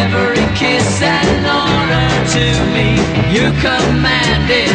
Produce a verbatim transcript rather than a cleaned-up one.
Every kiss an honor to me. You command it.